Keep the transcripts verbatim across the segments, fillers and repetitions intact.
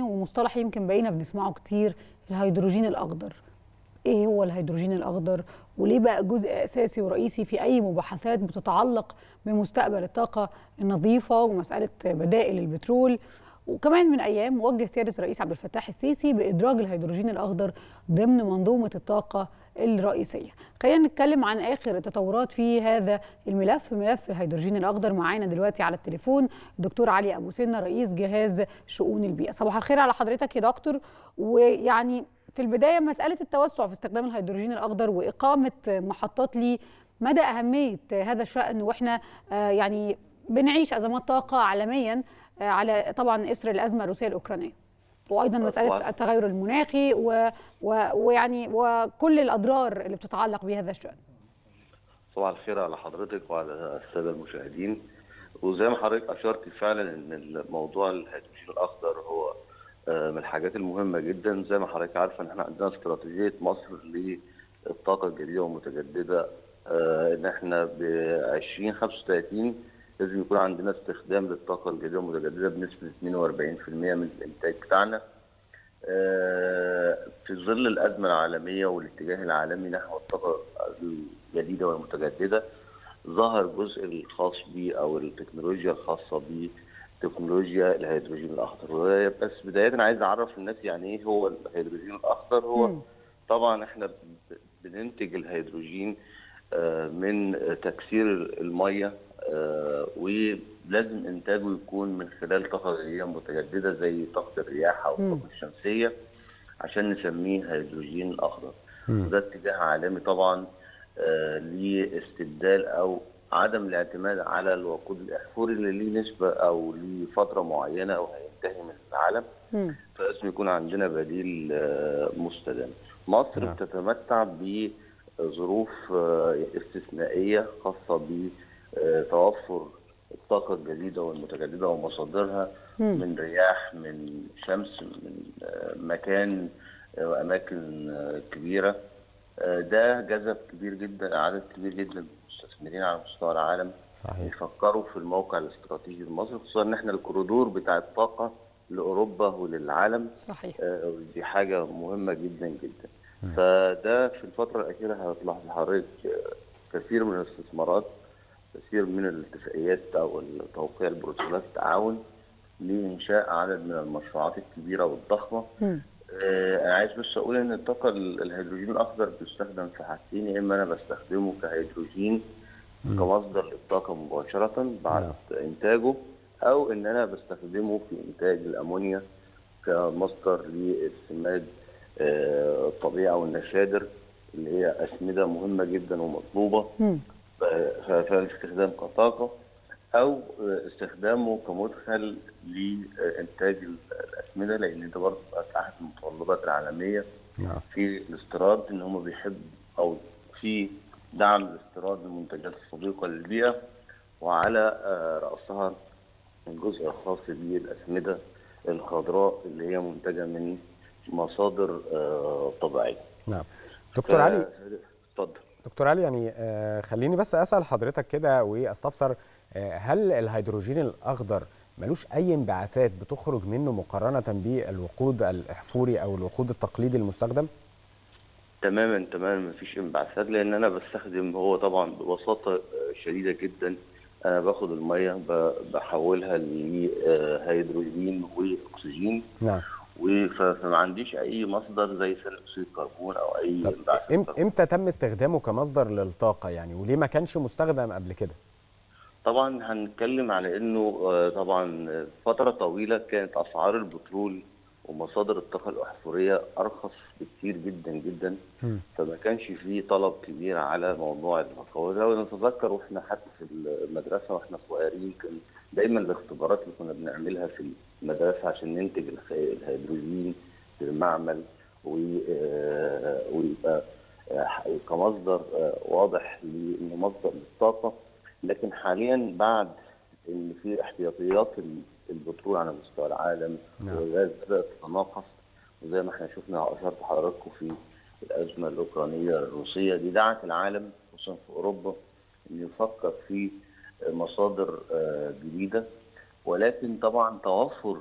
ومصطلح يمكن بقينا بنسمعه كتير، الهيدروجين الأخضر. إيه هو الهيدروجين الأخضر؟ وليه بقى جزء أساسي ورئيسي في أي مباحثات بتتعلق بمستقبل الطاقة النظيفة ومسألة بدائل البترول؟ وكمان من أيام وجه سيادة الرئيس عبد الفتاح السيسي بإدراج الهيدروجين الأخضر ضمن منظومة الطاقة الرئيسية. خلينا نتكلم عن آخر التطورات في هذا الملف، ملف الهيدروجين الأخضر. معانا دلوقتي على التليفون الدكتور علي أبو سنة رئيس جهاز شؤون البيئة. صباح الخير على حضرتك يا دكتور. ويعني في البداية مسألة التوسع في استخدام الهيدروجين الأخضر وإقامة محطات ليه، مدى أهمية هذا الشأن وإحنا يعني بنعيش أزمات طاقة عالمياً على طبعا إثر الأزمة الروسية الأوكرانية، وأيضا مسألة التغير المناخي و... و... ويعني وكل الأضرار اللي بتتعلق بهذا الشأن. صباح الخير على حضرتك وعلى السادة المشاهدين. وزي ما حضرتك أشرت فعلا إن الموضوع الهيدروجين الأخضر هو من الحاجات المهمة جدا. زي ما حضرتك عارفة إن إحنا عندنا استراتيجية مصر للطاقة الجديدة والمتجددة، إن إحنا ب ألفين وخمسة وثلاثين لازم يكون عندنا استخدام للطاقة الجديدة والمتجددة بنسبة اثنين وأربعين في المية من الإنتاج بتاعنا. في ظل الأزمة العالمية والاتجاه العالمي نحو الطاقة الجديدة والمتجددة، ظهر الجزء الخاص بي أو التكنولوجيا الخاصة بي، تكنولوجيا الهيدروجين الأخضر. بس بداية عايز أعرف الناس يعني إيه هو الهيدروجين الأخضر. هو طبعًا إحنا بننتج الهيدروجين من تكسير المية، ولازم إنتاجه يكون من خلال طاقة غير متجددة زي طاقة الرياح أو الطاقة الشمسية عشان نسميه هيدروجين أخضر. وده اتجاه عالمي طبعًا لاستبدال أو عدم الاعتماد على الوقود الاحفوري اللي ليه نسبه او ليه فتره معينه او هينتهي من العالم، فلازم يكون عندنا بديل مستدام. مصر م. بتتمتع بظروف استثنائيه خاصه بتوفر الطاقه الجديده والمتجدده ومصادرها م. من رياح، من شمس، من مكان واماكن كبيره. ده جذب كبير جدا، عدد كبير جدا مستثمرين على مستوى العالم يفكروا في الموقع الاستراتيجي لمصر، خصوصا ان احنا الكوريدور بتاع الطاقه لاوروبا وللعالم. صحيح. آه دي حاجه مهمه جدا جدا. م. فده في الفتره الاخيره هتلاحظ حضرتك كثير من الاستثمارات، كثير من الاتفاقيات او توقيع البروتوكولات التعاون لانشاء عدد من المشروعات الكبيره والضخمه. م. أنا عايز بس أقول إن الطاقة الهيدروجين الأخضر بيستخدم في حاجتين، يا إما أنا بستخدمه كهيدروجين كمصدر للطاقة مباشرة بعد إنتاجه، أو إن أنا بستخدمه في إنتاج الأمونيا كمصدر للسماد الطبيعي أو النشادر اللي هي أسمدة مهمة جدا ومطلوبة، فالاستخدام كطاقة، أو استخدامه كمدخل لإنتاج الأسمدة، لأن ده برضه أحد المتطلبات العالمية في الاستيراد، إن هم بيحبوا أو في دعم الاستيراد للمنتجات الصديقة للبيئة، وعلى رأسها الجزء الخاص بالأسمدة الخضراء اللي هي منتجة من مصادر طبيعية. نعم. دكتور علي، اتفضل. دكتور علي، يعني خليني بس أسأل حضرتك كده وأستفسر، هل الهيدروجين الأخضر ملوش أي انبعاثات بتخرج منه مقارنة بالوقود الأحفوري أو الوقود التقليدي المستخدم؟ تماما تماما، مفيش انبعاثات، لأن أنا بستخدم هو طبعا ببساطة شديدة جدا، أنا باخد المية بحولها لهيدروجين وأكسجين. نعم. فما عنديش أي مصدر زي ثاني أكسيد الكربون أو أي انبعاثات. طب إمتى تم استخدامه كمصدر للطاقة يعني، وليه ما كانش مستخدم قبل كده؟ طبعا هنتكلم على انه طبعا فتره طويله كانت اسعار البترول ومصادر الطاقه الاحفوريه ارخص بكتير جدا جدا، م. فما كانش فيه طلب كبير على موضوع البترول. لو نتذكر واحنا حتى في المدرسه واحنا صغيرين، كان دايما الاختبارات اللي كنا بنعملها في المدرسه عشان ننتج الهيدروجين في المعمل ويبقى كمصدر واضح لانه مصدر للطاقه. لكن حاليا بعد ان في احتياطيات البترول على مستوى العالم والغاز بدات تتناقص، وزي ما احنا شفنا اشرت حضراتكم في الازمه الاوكرانيه الروسيه دي، دعت العالم خصوصا في اوروبا ان يفكر في مصادر جديده. ولكن طبعا توفر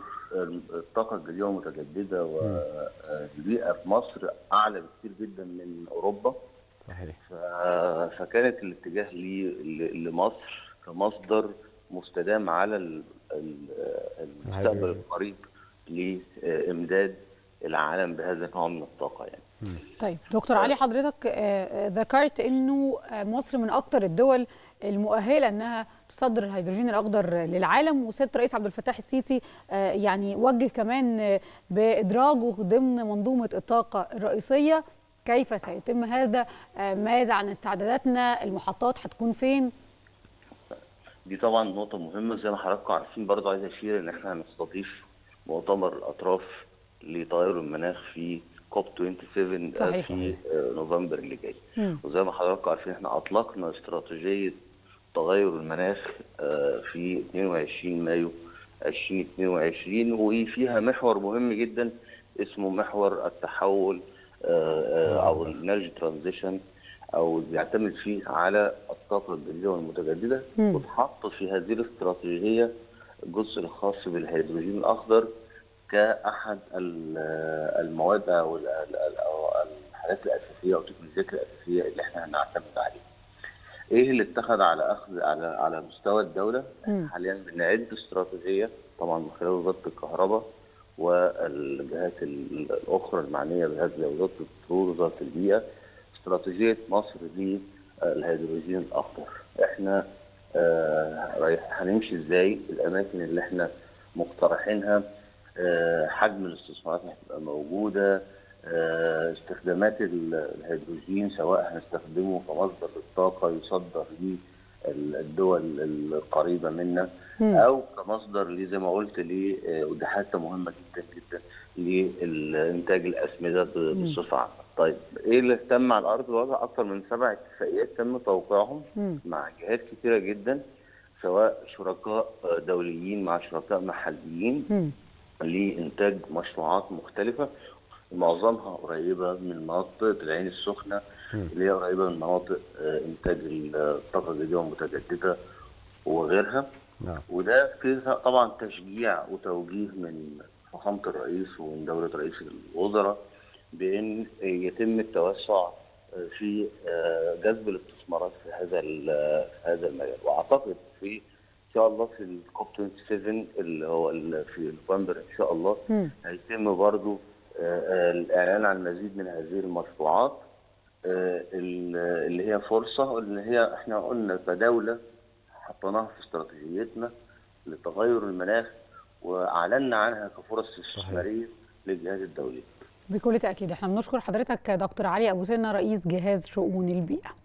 الطاقه الجديده والمتجدده والبيئه في مصر اعلى بكتير جدا من اوروبا. صحيح. فكانت الاتجاه لمصر كمصدر مستدام على المستقبل القريب لامداد العالم بهذا النوع من الطاقه يعني. مم. طيب دكتور علي، حضرتك ذكرت انه مصر من اكثر الدول المؤهله انها تصدر الهيدروجين الاخضر للعالم، وسياده الرئيس عبد الفتاح السيسي يعني وجه كمان بادراجه ضمن منظومه الطاقه الرئيسيه. كيف سيتم هذا؟ ماذا عن استعداداتنا؟ المحطات هتكون فين؟ دي طبعا نقطه مهمه زي ما حضراتكم عارفين. برضه عايز اشير ان احنا هنستضيف مؤتمر الاطراف لتغير المناخ في كوب سبعة وعشرين. صحيح. في نوفمبر اللي جاي. وزي ما حضراتكم عارفين احنا اطلقنا استراتيجيه تغير المناخ في اثنين وعشرين مايو ألفين واثنين وعشرين، وفيها محور مهم جدا اسمه محور التحول او الانرجي ترانزيشن، او بيعتمد فيه على الطاقه الجديده والمتجدده. واتحط في هذه الاستراتيجيه الجزء الخاص بالهيدروجين الاخضر كأحد المواد أو الحاجات الأساسية أو التكنولوجيات الأساسية اللي إحنا هنعتمد عليها. إيه اللي اتخذ على أخذ على على مستوى الدولة؟ حاليًا بنعد استراتيجية طبعًا من خلال وزارة الكهرباء والجهات الأخرى المعنية بهذا، وزارة البترول ووزارة البيئة، استراتيجية مصر للهيدروجين الأخضر. إحنا هنمشي إزاي؟ الأماكن اللي إحنا مقترحينها، حجم الاستثمارات هتبقى موجوده، استخدامات الهيدروجين سواء هنستخدمه كمصدر للطاقه يصدر للدول القريبه منا، او كمصدر لي زي ما قلت لي، ودي حته مهمه جدا جدا، لانتاج الاسمده بصفه عامه. طيب ايه اللي تم على ارض الواقع؟ اكثر من سبع اتفاقيات تم توقيعهم مع جهات كثيره جدا، سواء شركاء دوليين مع شركاء محليين، مم. لإنتاج مشروعات مختلفة، معظمها قريبة من مناطق العين السخنة اللي هي قريبة من مناطق إنتاج الطاقة الجديدة والمتجددة وغيرها. نعم. وده فيه طبعا تشجيع وتوجيه من فخامة الرئيس ومن دولة رئيس الوزراء بأن يتم التوسع في جذب الاستثمارات في هذا هذا المجال. واعتقد في ان شاء الله في الكوب سبعة وعشرين اللي هو في نوفمبر ان شاء الله هيتم برضو الاعلان عن مزيد من هذه المشروعات اللي هي فرصه، اللي هي احنا قلنا كدوله حطيناها في استراتيجيتنا لتغير المناخ واعلنا عنها كفرص استثماريه للجهات الدولي. بكل تأكيد. احنا بنشكر حضرتك دكتور علي أبو سنة رئيس جهاز شؤون البيئة.